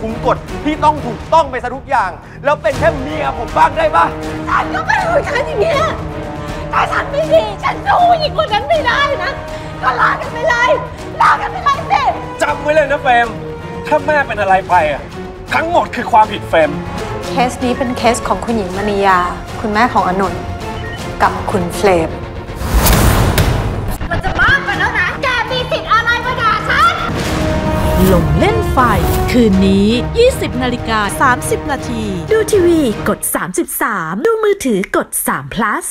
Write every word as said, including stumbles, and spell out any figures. คุมกฎที่ต้องถูกต้องไปซะทุกอย่างแล้วเป็นแค่เมียผมบ้างได้ปะฉันก็เป็นเหมือนกันอย่างเงี้ยถ้าฉันไม่ดีฉันสู้อีกคนนั้นไม่ได้นะก็ลากันไปเลยลากันไปเลยสิจำไว้เลยนะเฟรมถ้าแม่เป็นอะไรไปอะทั้งหมดคือความผิดเฟรมเคสนี้เป็นเคสของคุณหญิงมณียาคุณแม่ของอานนท์กับคุณเฟรมมันจะมากไปแล้วนะแกมีสิทธิ์อะไรมาด่าฉันลงเล่นไฟคืนนี้ ยี่สิบนาฬิกาสามสิบนาทีดูทีวีกดสามสิบสามดูมือถือกดสาม plus